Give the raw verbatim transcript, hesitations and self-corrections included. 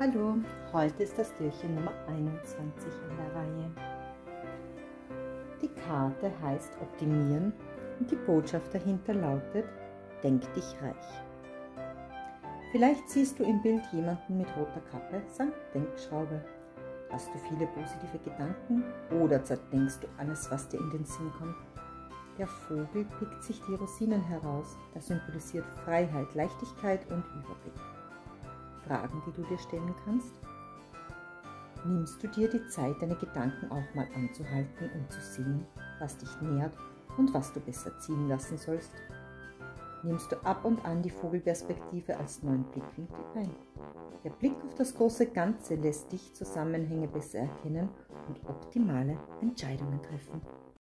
Hallo, heute ist das Türchen Nummer einundzwanzig in der Reihe. Die Karte heißt Optimieren und die Botschaft dahinter lautet: Denk dich reich. Vielleicht siehst du im Bild jemanden mit roter Kappe samt Denkschraube. Hast du viele positive Gedanken oder zerdenkst du alles, was dir in den Sinn kommt? Der Vogel pickt sich die Rosinen heraus. Das symbolisiert Freiheit, Leichtigkeit und Überblick. Fragen, die du dir stellen kannst? Nimmst du dir die Zeit, deine Gedanken auch mal anzuhalten und zu sehen, was dich nährt und was du besser ziehen lassen sollst? Nimmst du ab und an die Vogelperspektive als neuen Blickwinkel ein? Der Blick auf das große Ganze lässt dich Zusammenhänge besser erkennen und optimale Entscheidungen treffen.